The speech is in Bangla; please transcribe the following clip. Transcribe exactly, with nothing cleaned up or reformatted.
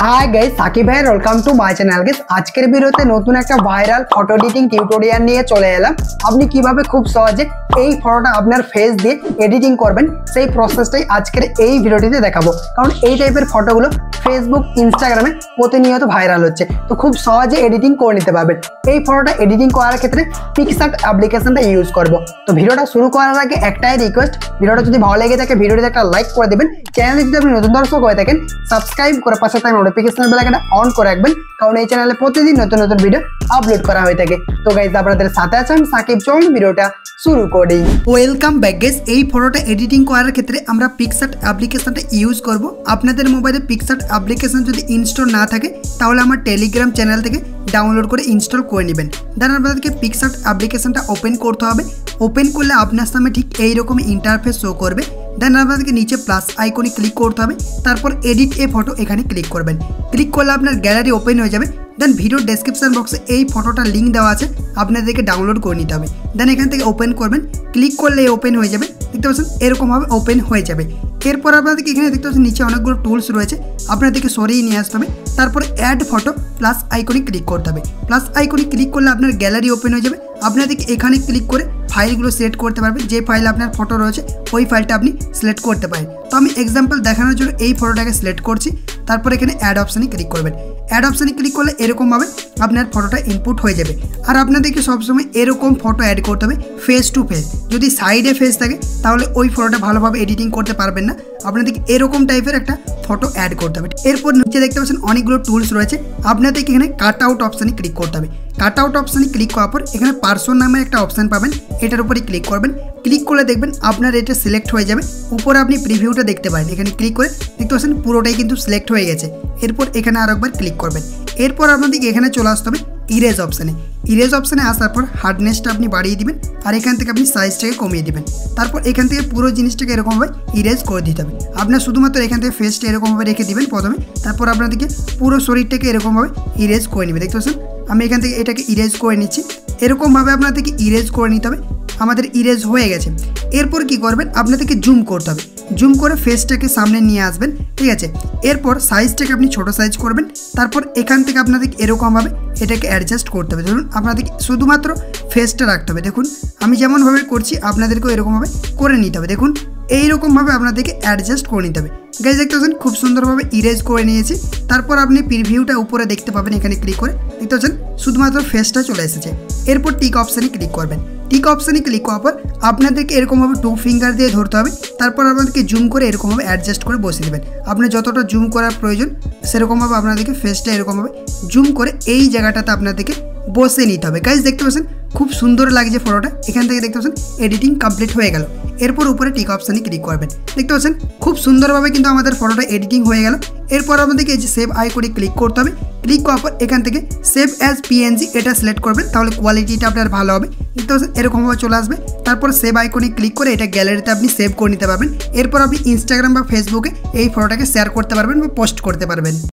हाय गाइस साकिब है welcome to my channel. Guys আজকের ভিডিওতে নতুন একটা ভাইরাল ফটো এডিটিং টিউটোরিয়াল নিয়ে চলে এলাম। আপনি কিভাবে খুব সহজে এই ফটোটা আপনার ফেস দিয়ে এডিটিং করবেন সেই প্রসেসটাই আজকের এই ভিডিওটিতে দেখাবো, কারণ এই টাইপের ফটোগুলো ফেসবুক ইনস্টাগ্রামে প্রতিনিয়ত ভাইরাল হচ্ছে, তো খুব সহজে এডিটিং করে নিতে পারবেন। এই ফটোটা এডিটিং করার ক্ষেত্রে পিক্সআর্ট অ্যাপ্লিকেশনটা ইউজ করব। তো ভিডিওটা শুরু করার আগে একটাই রিকোয়েস্ট, ভিডিওটা যদি ভালো লাগে থাকে ভিডিওটিতে একটা লাইক করে দেবেন। চ্যানেলে যদি আপনি নতুন দর্শক হয়ে থাকেন সাবস্ক্রাইব করে পাশে থাকা নোটিফিকেশন বেল আইকনটা অন করে রাখবেন, কারণ এই চ্যানেলে প্রতিদিন নতুন নতুন ভিডিও আপলোড করা হয়ে থাকে। তো গাইজ আপনাদের সাথে আছে আমি সাকিব, চলুন ভিডিওটা শুরু করি। Welcome back guys. এই ফটোটা এডিটিং করার ক্ষেত্রে আমরা পিক্সআর্ট অ্যাপ্লিকেশনটা ইউজ করব। আপনাদের মোবাইলে পিক্সআর্ট অ্যাপ্লিকেশন যদি ইনস্টল না থাকে তাহলে আমার টেলিগ্রাম চ্যানেল থেকে ডাউনলোড করে ইনস্টল করে নেবেন। দেন আপনাদেরকে পিক্সআর্ট অ্যাপ্লিকেশনটা ওপেন করতে হবে। ওপেন করলে আপনার সামনে ঠিক এইরকম ইন্টারফেস শো করবে। দেন আপনাদেরকে নিচে প্লাস আইকনে ক্লিক করতে হবে, তারপর এডিট এ ফটো এখানে ক্লিক করবেন। ক্লিক করলে আপনার গ্যালারি ওপেন হয়ে যাবে। দেন ভিডিও ডেসক্রিপশন বক্সে এই ফটোটার লিঙ্ক দেওয়া আছে, আপনাদেরকে ডাউনলোড করে নিতে হবে। দেন এখান থেকে ওপেন করবেন, ক্লিক করলে ওপেন হয়ে যাবে। দেখতে পাচ্ছেন এরকমভাবে ওপেন হয়ে যাবে। এরপর আপনাদেরকে এখানে দেখতে পাচ্ছেন নিচে অনেকগুলো টুলস রয়েছে, আপনাদেরকে সরিয়ে নিয়ে আসতে হবে। তারপর অ্যাড ফটো প্লাস আইকনে ক্লিক করতে হবে। প্লাস আইকনে ক্লিক করলে আপনার গ্যালারি ওপেন হয়ে যাবে। আপনাদেরকে এখানে ক্লিক করে ফাইলগুলো সিলেক্ট করতে পারবেন, যে ফাইল আপনার ফটো রয়েছে ওই ফাইলটা আপনি সিলেক্ট করতে পারেন। তো আমি এক্সাম্পল দেখানোর জন্য এই ফটোটাকে সিলেক্ট করছি। তারপর এখানে অ্যাড অপশানে ক্লিক করবেন। অ্যাড অপশানে ক্লিক করলে এরকমভাবে আপনার ফটোটা ইনপুট হয়ে যাবে। আর আপনাদেরকে সবসময় এরকম ফটো অ্যাড করতে হবে ফেস টু ফেস। যদি সাইডে ফেস থাকে তাহলে ওই ফটোটা ভালোভাবে এডিটিং করতে পারবেন না, আপনাদেরকে এরকম টাইপের একটা ফটো অ্যাড করতে হবে। এরপর নিচে দেখতে পাচ্ছেন অনেকগুলো টুলস রয়েছে, আপনাদেরকে এখানে কাট আউট অপশানে ক্লিক করতে হবে। কাট আউট অপশানে ক্লিক করার পর এখানে পার্সন নামের একটা অপশান পাবেন, এটার উপরে ক্লিক করবেন। ক্লিক করে দেখবেন আপনার এটা সিলেক্ট হয়ে যাবে। উপরে আপনি প্রিভিউটা দেখতে পারেন, এখানে ক্লিক করে দেখতে পাচ্ছেন পুরোটাই কিন্তু সিলেক্ট হয়ে গেছে। এরপর এখানে আরও একবার ক্লিক করবেন। এরপর আপনাদেরকে এখানে চলে আসতে হবে ইরেজ অপশানে। ইরেজ অপশানে আসার পর হার্ডনেসটা আপনি বাড়িয়ে দিবেন, আর এখান থেকে আপনি সাইজটাকে কমিয়ে দিবেন। তারপর এখান থেকে পুরো জিনিসটাকে এরকমভাবে ইরেজ করে দিতে হবে। আপনার শুধুমাত্র এখান থেকে ফেসটা এরকমভাবে রেখে দিবেন প্রথমে, তারপর আপনাদেরকে পুরো শরীরটাকে এরকমভাবে ইরেজ করে নেবে। দেখতে পাচ্ছেন আমি এখান থেকে এটাকে ইরেজ করে নিচ্ছি। এরকমভাবে আপনাদেরকে ইরেজ করে নিতে হবে। আমাদের ইরেজ হয়ে গেছে। এরপর কি করবেন, আপনাদেরকে জুম করতে হবে। জুম করে ফেসটাকে সামনে নিয়ে আসবেন, ঠিক আছে। এরপর সাইজটাকে আপনি ছোট সাইজ করবেন। তারপর এখান থেকে আপনাদেরকে এরকমভাবে এটাকে অ্যাডজাস্ট করতে হবে। ধরুন আপনাদেরকে শুধুমাত্র ফেসটা রাখতে হবে। দেখুন আমি যেমনভাবে করছি আপনাদেরকেও এরকমভাবে করে নিতে হবে। দেখুন এইরকমভাবে আপনাদেরকে অ্যাডজাস্ট করে নিতে হবে। গাইজ দেখতে পাচ্ছেন খুব সুন্দরভাবে ইরেজ করে নিয়েছি। তারপর আপনি প্রিভিউটা উপরে দেখতে পাবেন, এখানে ক্লিক করে দেখতে পাচ্ছেন শুধুমাত্র ফেসটা চলে এসেছে। এরপর টিক অপশানে ক্লিক করবেন। টিক অপশানে ক্লিক করার পর আপনাদেরকে এরকমভাবে টু ফিঙ্গার দিয়ে ধরতে হবে। তারপর আপনাদেরকে জুম করে এরকমভাবে অ্যাডজাস্ট করে বসিয়ে দেবেন। আপনার যতটা জুম করার প্রয়োজন সেরকমভাবে আপনাদেরকে ফেসটা এরকমভাবে জুম করে এই জায়গাটাতে আপনাদেরকে বসে নিতে হবে। গাইজ দেখতে পাচ্ছেন খুব সুন্দর লাগছে ফটোটা। এখান থেকে দেখতে পাচ্ছেন এডিটিং কমপ্লিট হয়ে গেল। এরপর উপরে টিক অপশানে ক্লিক করবেন। দেখতে পাচ্ছেন খুব সুন্দরভাবে কিন্তু আমাদের ফটোটা এডিটিং হয়ে গেল। এরপর আপনাদেরকে এই যে সেভ আইকনে ক্লিক করতে হবে। ক্লিক করার পর এখান থেকে সেভ অ্যাজ পিএনজি এটা সিলেক্ট করবেন, তাহলে কোয়ালিটিটা আপনার ভালো হবে। দেখতে পাচ্ছেন এরকমভাবে চলে আসবে। তারপর সেভ আইকনে ক্লিক করে এটা গ্যালারিতে আপনি সেভ করে নিতে পারবেন। এরপর আপনি ইনস্টাগ্রাম বা ফেসবুকে এই ফটোটাকে শেয়ার করতে পারবেন বা পোস্ট করতে পারবেন।